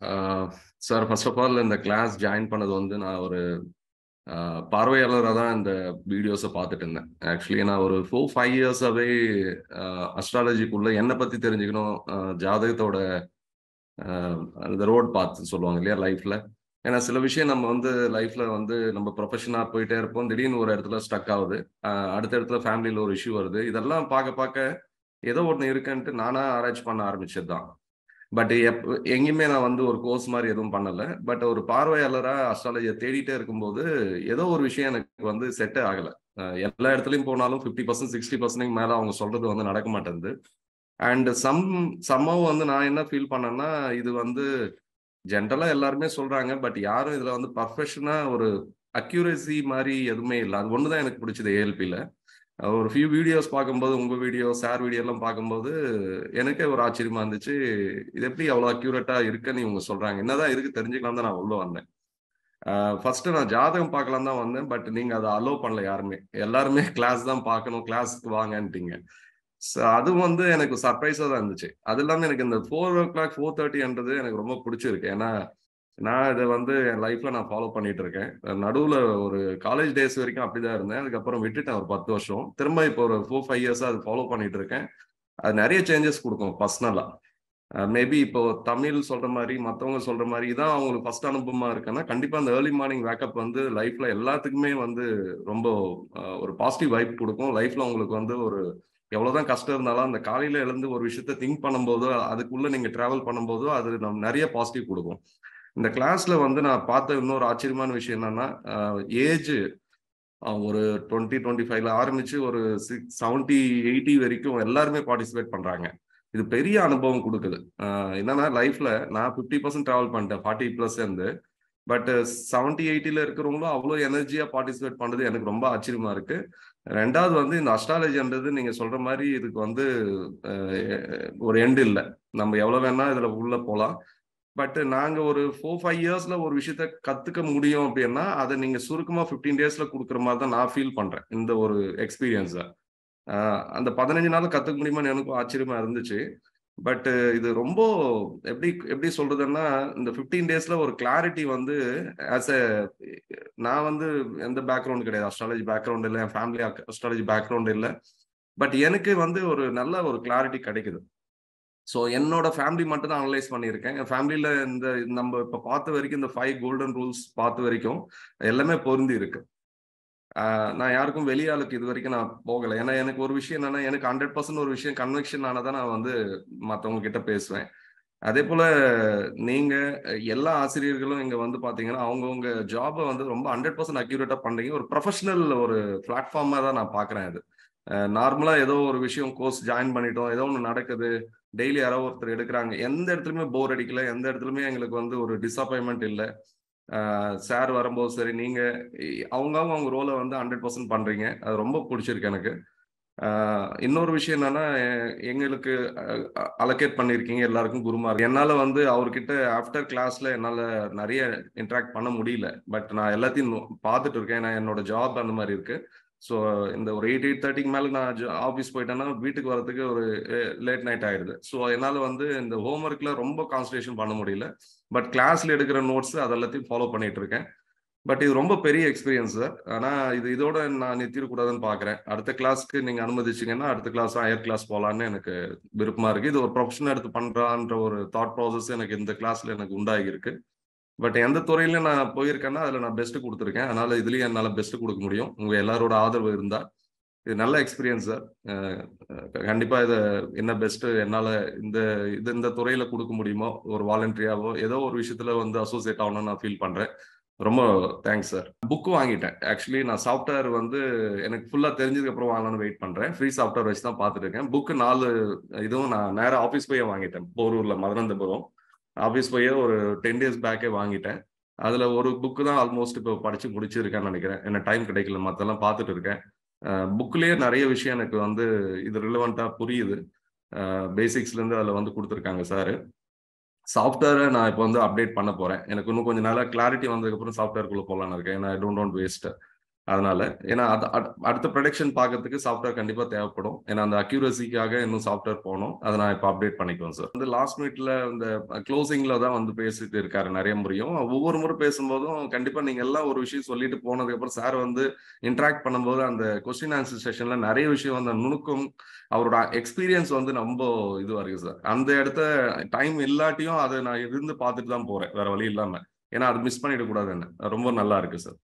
Sir, first of all, in the class join panadonde na oru பார்வையாளராக தான் இந்த வீடியோஸை பார்த்துட்டு இருந்தேன். ஆக்சுவலி நான் ஒரு 4-5 years ஆகவே அஸ்ட்ராலஜிக்குள்ளே என்னை பற்றி தெரிஞ்சுக்கணும், ஜாதகத்தோட அந்த ரோட் பார்த்து சொல்லுவாங்க இல்லையா லைஃப்பில். ஏன்னா சில விஷயம் நம்ம வந்து லைஃப்பில் வந்து நம்ம ப்ரொஃபஷனாக போயிட்டே இருப்போம், திடீர்னு ஒரு இடத்துல ஸ்டக் ஆகுது, அடுத்த இடத்துல ஃபேமிலியில் ஒரு இஷ்யூ வருது. இதெல்லாம் பார்க்க பார்க்க ஏதோ ஒன்று இருக்குன்ட்டு நானாக ஆராய்ச்சி பண்ண ஆரம்பிச்சது தான். பட் எங்கேயுமே நான் வந்து ஒரு கோர்ஸ் மாதிரி எதுவும் பண்ணலை. பட் ஒரு பார்வையாளராக அஸ்ட்ராலஜியை தேடிட்டே இருக்கும்போது ஏதோ ஒரு விஷயம் எனக்கு வந்து செட்டே ஆகலை. எல்லா இடத்துலையும் போனாலும் 50%, 60% மேலே அவங்க சொல்கிறது வந்து நடக்க மாட்டேங்குது. அண்ட் சம்மாவும் வந்து நான் என்ன ஃபீல் பண்ணேன்னா, இது வந்து ஜென்ரலாக எல்லாருமே சொல்கிறாங்க, பட் யாரும் இதில் வந்து பர்ஃபெக்ஷனாக ஒரு அக்யூரசி மாதிரி எதுவுமே இல்லை. அது ஒன்று தான் எனக்கு பிடிச்சது ஏஎல்பியில். ஒரு ஃபியூ வீடியோஸ் பார்க்கும்போது, உங்கள் வீடியோ சார் வீடியோலாம் பார்க்கும்போது எனக்கே ஒரு ஆச்சரியமா இருந்துச்சு, இது எப்படி அவ்வளோ அக்யூரேட்டாக இருக்குன்னு இவங்க சொல்கிறாங்க, என்னதான் இருக்குது தெரிஞ்சுக்கலாம் தான் நான் உள்ளே வந்தேன். ஃபஸ்ட்டு நான் ஜாதகம் பார்க்கலாம் தான் வந்தேன், பட் நீங்கள் அதை அலோவ் பண்ணல யாருமே. எல்லாருமே கிளாஸ் தான் பார்க்கணும், கிளாஸ்க்கு வாங்கன்ட்டீங்க. ஸோ அது வந்து எனக்கு சர்ப்ரைஸாக தான் இருந்துச்சு. அது இல்லாமல் எனக்கு இந்த 4:00, 4:30ன்றது எனக்கு ரொம்ப பிடிச்சிருக்கு. ஏன்னா நான் இதை வந்து என் லைஃப்பில் நான் ஃபாலோ பண்ணிட்டு இருக்கேன். நடுவில் ஒரு காலேஜ் டேஸ் வரைக்கும் அப்படி தான் இருந்தேன், அதுக்கப்புறம் விட்டுட்டேன் ஒரு 10 வருஷம். திரும்ப இப்போ ஒரு 4-5 years அது ஃபாலோ பண்ணிட்டு இருக்கேன். அது நிறைய சேஞ்சஸ் கொடுக்கும் பர்சனலாக. மேபி இப்போ தமிழ் சொல்கிற மாதிரி, மற்றவங்க சொல்கிற மாதிரி தான் அவங்களுக்கு ஃபர்ஸ்ட் அனுபவமாக இருக்குன்னா, கண்டிப்பாக அந்த ஏர்லி மார்னிங் வேக்கப் வந்து லைஃப்பில் எல்லாத்துக்குமே வந்து ரொம்ப ஒரு பாசிட்டிவ் வைப் கொடுக்கும். லைஃப்பில் உங்களுக்கு வந்து ஒரு எவ்வளோதான் கஷ்டம் இருந்தாலும் அந்த காலையில் எழுந்து ஒரு விஷயத்த திங்க் பண்ணும்போதோ, அதுக்குள்ளே நீங்கள் ட்ராவல் பண்ணும்போதோ அது நம்ம நிறைய பாசிட்டிவ் கொடுக்கும். இந்த கிளாஸ்ல வந்து நான் பார்த்த இன்னொரு ஆச்சரியமான விஷயம் என்னன்னா, ஏஜ் ஒரு 20-25ல ஆரம்பிச்சு ஒரு 60-70-80 வரைக்கும் எல்லாருமே பார்ட்டிசிபேட் பண்றாங்க. இது பெரிய அனுபவம் கொடுக்குது. என்னன்னா லைஃப்ல நான் 50% டிராவல் பண்ணிட்டேன் 40+ இருந்து, பட் 70-80ல இருக்கிறவங்களும் அவ்வளோ எனர்ஜியா பார்ட்டிசிபேட் பண்றது எனக்கு ரொம்ப ஆச்சரியமா இருக்கு. ரெண்டாவது வந்து இந்த அஸ்ட்ராலஜின்றது நீங்க சொல்ற மாதிரி இதுக்கு வந்து ஒரு எண்டு இல்லை, நம்ம எவ்வளோ வேணா இதுல உள்ள போகலாம். பட் நாங்கள் ஒரு 4-5 yearsல ஒரு விஷயத்த கற்றுக்க முடியும் அப்படின்னா அதை நீங்கள் சுருக்கமாக 15 daysல கொடுக்குற மாதிரி தான் நான் ஃபீல் பண்ணுறேன். இந்த ஒரு எக்ஸ்பீரியன்ஸை அந்த 15 நாள் கற்றுக்க முடியுமான்னு எனக்கும் ஆச்சரியமாக இருந்துச்சு. பட் இது ரொம்ப எப்படி சொல்கிறதுன்னா, இந்த 15 daysல ஒரு கிளாரிட்டி வந்து நான் வந்து எந்த பேக்ரவுண்ட் கிடையாது, அஸ்ட்ராலஜி பேக்ரவுண்ட் இல்லை, என் ஃபேமிலி அஸ்ட்ராலஜி பேக்ரவுண்ட் இல்லை, பட் எனக்கு வந்து ஒரு நல்ல ஒரு கிளாரிட்டி கிடைக்குது. ஸோ என்னோட ஃபேமிலி மட்டும் தான் அனலைஸ் பண்ணியிருக்கேன். என் ஃபேமிலியில் இந்த நம்ம இப்போ பார்த்த வரைக்கும் இந்த 5 golden rules பார்த்த வரைக்கும் எல்லாமே பொருந்தி இருக்கு. நான் யாருக்கும் வெளியாளுக்கு இது வரைக்கும் நான் போகலை. ஏன்னா எனக்கு ஒரு விஷயம் என்னன்னா, எனக்கு 100% ஒரு விஷயம் கன்விக்ஷன் ஆனதான் நான் வந்து மற்றவங்க கிட்ட பேசுவேன். அதே போல் நீங்கள் எல்லா ஆசிரியர்களும் இங்கே வந்து பார்த்தீங்கன்னா அவங்கவுங்க ஜாபை வந்து ரொம்ப 100% அக்யூரேட்டாக பண்ணுறீங்க. ஒரு ப்ரொஃபஷனல் ஒரு பிளாட்ஃபார்மாக தான் நான் பார்க்குறேன். அது நார்மலாக ஏதோ ஒரு விஷயம் கோர்ஸ் ஜாயின் பண்ணிட்டோம், ஏதோ ஒன்று நடக்குது, டெய்லி யாரோ ஒருத்தர் எடுக்கிறாங்க, எந்த இடத்துலையுமே போர் அடிக்கல, எந்த இடத்துலையுமே எங்களுக்கு வந்து ஒரு டிஸப்பாயின்மெண்ட் இல்லை. சார் வரும்போது சரி, நீங்கள் அவங்க ரோலை வந்து 100% பண்ணுறீங்க, அது ரொம்ப பிடிச்சிருக்கு எனக்கு. இன்னொரு விஷயம் என்னன்னா, எங்களுக்கு அலோகேட் பண்ணியிருக்கீங்க எல்லாருக்கும் குருமார். என்னால் வந்து அவர்கிட்ட ஆஃப்டர் கிளாஸில் என்னால் நிறைய இன்ட்ராக்ட் பண்ண முடியல, பட் நான் எல்லாத்தையும் பார்த்துட்டு இருக்கேன். ஏன்னா என்னோட ஜாப் அந்த மாதிரி இருக்குது. ஸோ இந்த ஒரு 8-8:30க்கு மேலே நான் ஆஃபீஸ் போயிட்டேன்னா வீட்டுக்கு வரதுக்கு ஒரு லேட் நைட் ஆகிடுது. ஸோ என்னால் வந்து இந்த ஹோம் ஒர்க்கில் ரொம்ப கான்சன்ட்ரேஷன் பண்ண முடியல, பட் கிளாஸில் எடுக்கிற நோட்ஸ் அதெல்லாத்தையும் ஃபாலோ பண்ணிட்டு இருக்கேன். பட் இது ரொம்ப பெரிய எக்ஸ்பீரியன்ஸ் சார். ஆனால் இதோட நான் நிறுத்திடக்கூடாதுன்னு பார்க்குறேன். அடுத்த கிளாஸ்க்கு நீங்கள் அனுமதிச்சிங்கன்னா அடுத்த கிளாஸ் ஹையர் கிளாஸ் போகலான்னு எனக்கு விருப்பமாக இருக்குது. இது ஒரு ப்ரொஃபஷனாக எடுத்து பண்ணுறான்ற ஒரு தாட் ப்ராசஸ் எனக்கு இந்த கிளாஸில் எனக்கு உண்டாகியிருக்கு. பட் எந்த துறையிலையும் நான் போயிருக்கேன்னா அதில் நான் பெஸ்ட்டு கொடுத்துருக்கேன், அதனால் இதுலேயும் என்னால் பெஸ்ட்டு கொடுக்க முடியும் உங்கள் எல்லாரோட ஆதரவு இருந்தால். இது நல்ல எக்ஸ்பீரியன்ஸ் சார். கண்டிப்பாக இதை என்ன பெஸ்ட்டு என்னால் இந்த துறையில் கொடுக்க முடியுமோ, ஒரு வாலண்டரியாவோ ஏதோ ஒரு விஷயத்தில் வந்து அசோசியேட் ஆகணும்னு நான் ஃபீல் பண்ணுறேன். ரொம்ப தேங்க்ஸ் சார். புக்கு வாங்கிட்டேன். ஆக்சுவலி நான் சாஃப்ட்வேர் வந்து எனக்கு ஃபுல்லாக தெரிஞ்சதுக்கப்புறம் வாங்கலாம்னு வெயிட் பண்ணுறேன். ஃப்ரீ சாஃப்ட்வேர் வச்சு தான் பார்த்துட்டு இருக்கேன். புக்கு 4 இதுவும் நான் நேராக ஆஃபீஸ் போய் வாங்கிட்டேன். போரூரில் மதுரந்தபுரம் ஆஃபீஸ் போய் ஒரு 10 days பேக்கே வாங்கிட்டேன். அதில் ஒரு புக்கு தான் ஆல்மோஸ்ட் இப்போ படித்து முடிச்சிருக்கேன்னு நினைக்கிறேன். என்ன டைம் கிடைக்கல, மற்றெல்லாம் பார்த்துட்டு இருக்கேன். புக்லேயே நிறைய விஷயம் எனக்கு வந்து இது ரிலவெண்ட்டாக புரியுது. பேசிக்ஸ்லேருந்து அதில் வந்து கொடுத்துருக்காங்க சார். சாஃப்ட்வேரை நான் இப்போ வந்து அப்டேட் பண்ண போகிறேன். எனக்கு இன்னும் கொஞ்சம் நாளாக கிளாரிட்டி வந்ததுக்கப்புறம் சாஃப்ட்வேர்க்குள்ளே போகலான்னு இருக்கேன். ஏன்னா I don't want waste. Adana, and at the prediction packet software Kandipa Teapodo, and on the accuracy kaga and software pono, other I update panicons. The last minute the closing ladder on the pace with their carinarium brio, over more pacemodo, Kandipaning Allah or Rishi solid pono, the Sar on the interact panambo and the question answer session and Ariushi on the Nunukum, our experience on the number Iduariza. And there at the time Illatio, other than I didn't the path of them for Valilama, and I miss Panita Gudan, Rumbo Nalarkis.